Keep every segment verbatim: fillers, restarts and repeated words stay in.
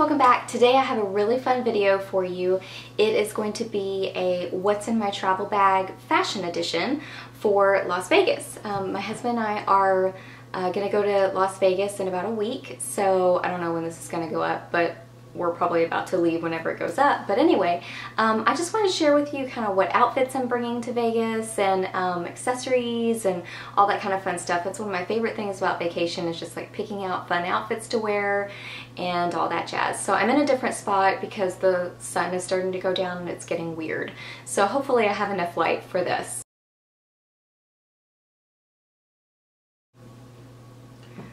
welcome back. Today I have a really fun video for you. It is going to be a What's in My Travel Bag fashion edition for Las Vegas. Um, my husband and I are uh, gonna go to Las Vegas in about a week, so I don't know when this is gonna go up, but we're probably about to leave whenever it goes up. But anyway, um, I just wanted to share with you kind of what outfits I'm bringing to Vegas and um, accessories and all that kind of fun stuff. That's one of my favorite things about vacation, is just like picking out fun outfits to wear and all that jazz. So I'm in a different spot because the sun is starting to go down and it's getting weird. So hopefully I have enough light for this.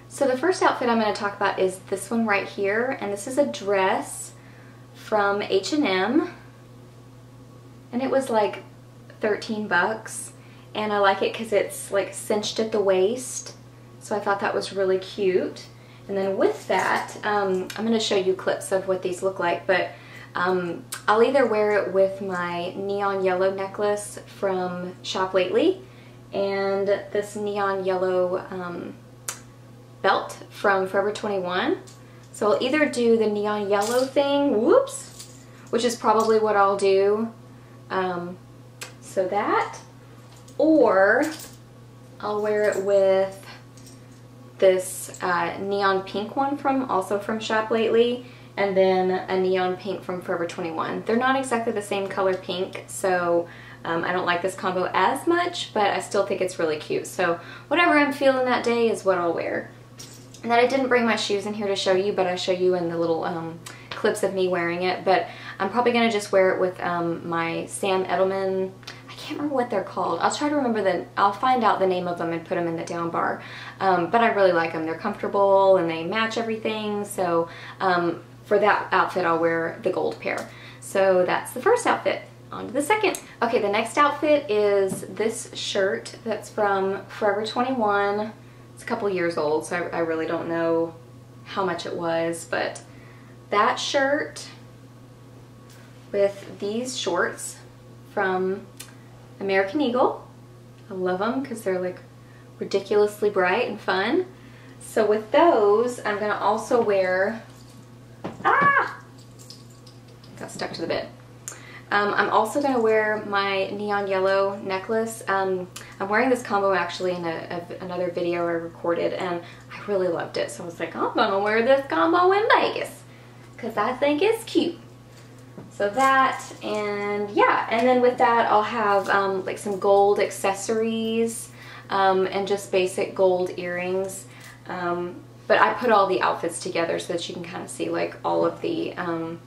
So the first outfit I'm going to talk about is this one right here, and this is a dress from H and M, and it was like thirteen bucks, and I like it because it's like cinched at the waist, so I thought that was really cute. And then with that, um, I'm going to show you clips of what these look like, but um, I'll either wear it with my neon yellow necklace from Shop Lately and this neon yellow um, belt from Forever twenty-one. So I'll either do the neon yellow thing, whoops, which is probably what I'll do, um, so that, or I'll wear it with this uh, neon pink one from, also from Shop Lately, and then a neon pink from Forever twenty-one. They're not exactly the same color pink, so Um, I don't like this combo as much, but I still think it's really cute. So whatever I'm feeling that day is what I'll wear. And then I didn't bring my shoes in here to show you, but I show you in the little um, clips of me wearing it. But I'm probably going to just wear it with um, my Sam Edelman, I can't remember what they're called. I'll try to remember the, I'll find out the name of them and put them in the down bar. Um, but I really like them. They're comfortable and they match everything. So um, for that outfit, I'll wear the gold pair. So that's the first outfit. On to the second. Okay, the next outfit is this shirt that's from Forever twenty-one. It's a couple years old, so I, I really don't know how much it was, but that shirt with these shorts from American Eagle. I love them because they're like ridiculously bright and fun. So with those, I'm gonna also wear, ah! Got stuck to the bed. Um, I'm also going to wear my neon yellow necklace. Um, I'm wearing this combo actually in a, a, another video I recorded, and I really loved it. So I was like, I'm going to wear this combo in Vegas because I think it's cute. So that, and yeah, and then with that I'll have um, like some gold accessories um, and just basic gold earrings. Um, but I put all the outfits together so that you can kind of see like all of the... Um,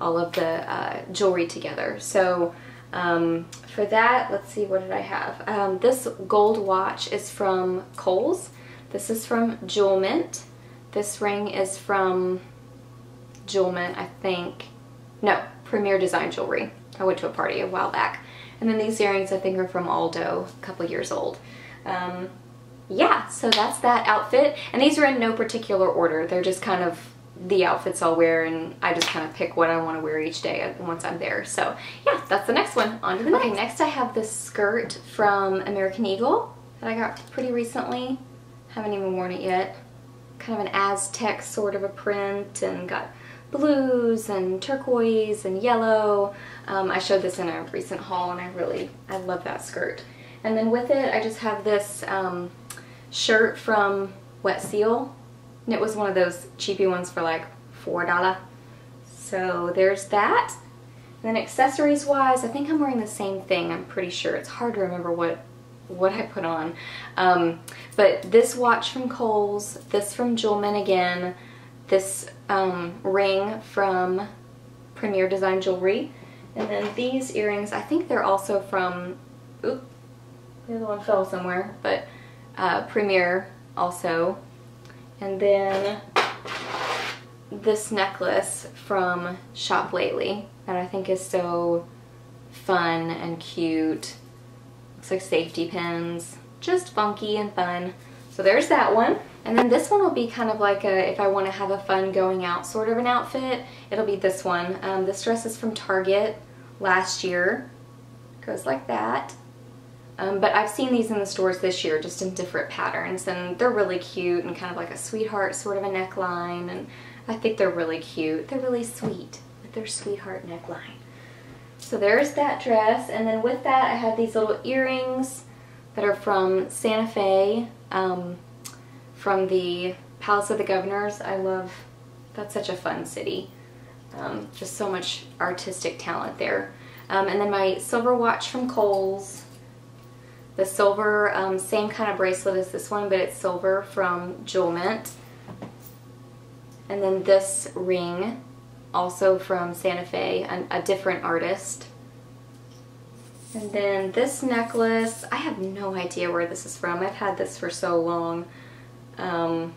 all of the uh, jewelry together. So um, for that, let's see, what did I have? Um, this gold watch is from Kohl's. This is from Jewelmint. This ring is from Jewelmint, I think. No, Premier Design Jewelry. I went to a party a while back. And then these earrings I think are from Aldo, a couple years old. Um, yeah, so that's that outfit. And these are in no particular order. They're just kind of the outfits I'll wear, and I just kind of pick what I want to wear each day once I'm there. So yeah, that's the next one. On to the next. Okay, next I have this skirt from American Eagle that I got pretty recently. Haven't even worn it yet. Kind of an Aztec sort of a print, and got blues and turquoise and yellow. Um, I showed this in a recent haul, and I really, I love that skirt. And then with it, I just have this um, shirt from Wet Seal. And it was one of those cheapy ones for like four dollars. So there's that. And then accessories wise, I think I'm wearing the same thing. I'm pretty sure. It's hard to remember what what I put on. Um, but this watch from Kohl's, this from Jewelmint again, this um, ring from Premier Design Jewelry, and then these earrings. I think they're also from, oop, the other one fell somewhere, but uh, Premier also. And then this necklace from Shop Lately that I think is so fun and cute. Looks like safety pins, just funky and fun. So there's that one. And then this one will be kind of like a, if I want to have a fun going out sort of an outfit, it'll be this one. Um, this dress is from Target last year. Goes like that. Um, but I've seen these in the stores this year, just in different patterns, and they're really cute, and kind of like a sweetheart sort of a neckline, and I think they're really cute. They're really sweet with their sweetheart neckline. So there's that dress, and then with that I have these little earrings that are from Santa Fe, um, from the Palace of the Governors. I love, that's such a fun city. Um, just so much artistic talent there. Um, and then my silver watch from Kohl's. The silver, um, same kind of bracelet as this one, but it's silver from Jewelmint. And then this ring, also from Santa Fe, an, a different artist. And then this necklace, I have no idea where this is from. I've had this for so long. Um,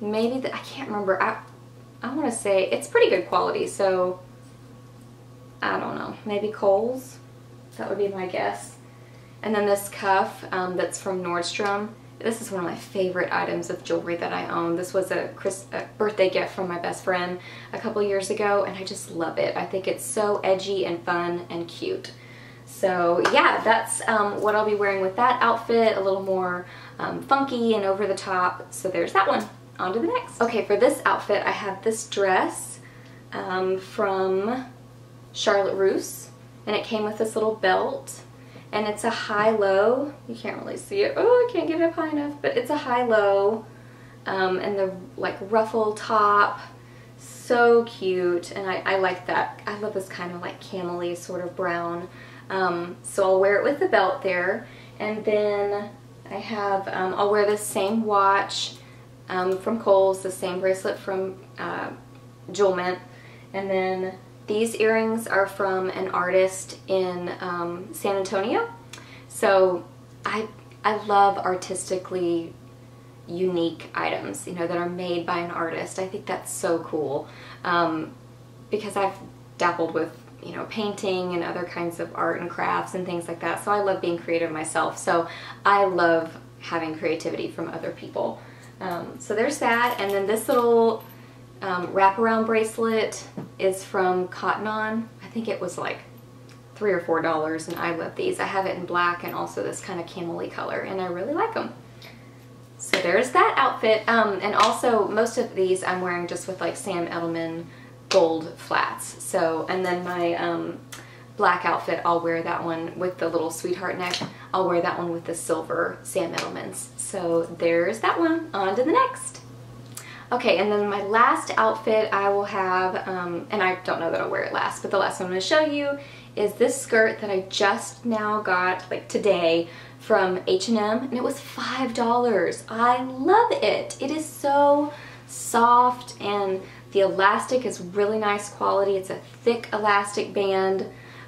maybe, the, I can't remember. I, I want to say it's pretty good quality, so I don't know. Maybe Kohl's? That would be my guess. And then this cuff um, that's from Nordstrom. This is one of my favorite items of jewelry that I own. This was a, Chris, a birthday gift from my best friend a couple years ago, and I just love it. I think it's so edgy and fun and cute. So yeah, that's um, what I'll be wearing with that outfit, a little more um, funky and over the top. So there's that one. On to the next. Okay, for this outfit I have this dress um, from Charlotte Russe, and it came with this little belt, and it's a high-low. You can't really see it. Oh, I can't get it up high enough, but it's a high-low, um, and the like ruffle top, so cute, and I, I like that. I love this kind of like camel-y sort of brown, um, so I'll wear it with the belt there, and then I have, um, I'll wear this same watch Um, from Kohl's, the same bracelet from uh, Jewelmint, and then these earrings are from an artist in um, San Antonio. So I I love artistically unique items, you know, that are made by an artist. I think that's so cool, um, because I've dabbled with, you know, painting and other kinds of art and crafts and things like that. So I love being creative myself. So I love having creativity from other people. Um, so there's that, and then this little um, wraparound bracelet is from Cotton On. I think it was like three or four dollars, and I love these. I have it in black and also this kind of camel-y color, and I really like them. So there's that outfit, um, and also most of these I'm wearing just with like Sam Edelman gold flats. So, and then my um, black outfit, I'll wear that one with the little sweetheart neck. I'll wear that one with the silver Sam Edelman's. So there's that one. On to the next. Okay, and then my last outfit I will have, um, and I don't know that I'll wear it last, but the last one I'm going to show you is this skirt that I just now got, like today, from H and M, and it was five dollars. I love it. It is so soft, and the elastic is really nice quality. It's a thick elastic band.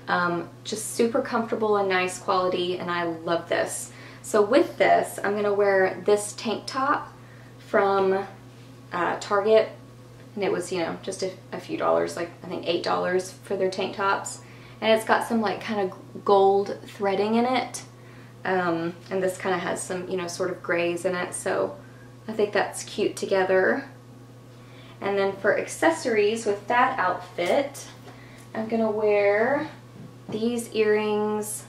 Um, just super comfortable and nice quality, and I love this. So with this, I'm going to wear this tank top from uh, Target, and it was, you know, just a, a few dollars, like I think eight dollars for their tank tops, and it's got some like kind of gold threading in it, um, and this kind of has some, you know, sort of grays in it, so I think that's cute together. And then for accessories with that outfit, I'm going to wear these earrings.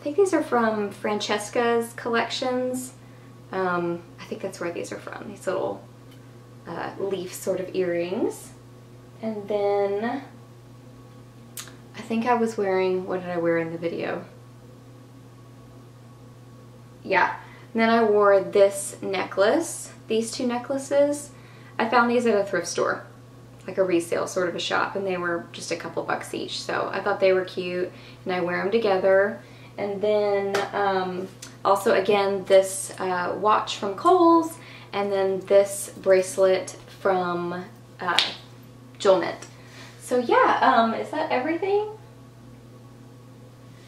I think these are from Francesca's Collections. Um, I think that's where these are from, these little uh, leaf sort of earrings. And then I think I was wearing, what did I wear in the video? Yeah, and then I wore this necklace, these two necklaces. I found these at a thrift store, like a resale sort of a shop, and they were just a couple bucks each, so I thought they were cute, and I wear them together. And then um, also again this uh, watch from Kohl's, and then this bracelet from uh, Jewelmint. So yeah, um, is that everything?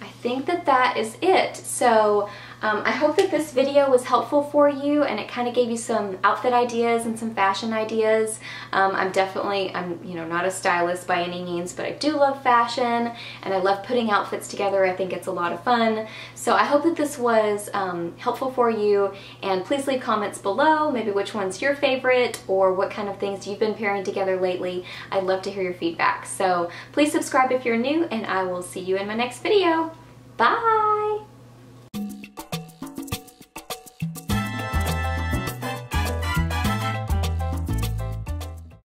I think that that is it. So um, I hope that this video was helpful for you, and it kind of gave you some outfit ideas and some fashion ideas. Um, I'm definitely, I'm you know, not a stylist by any means, but I do love fashion, and I love putting outfits together. I think it's a lot of fun. So I hope that this was um, helpful for you, and please leave comments below, maybe which one's your favorite, or what kind of things you've been pairing together lately. I'd love to hear your feedback. So please subscribe if you're new, and I will see you in my next video. Bye!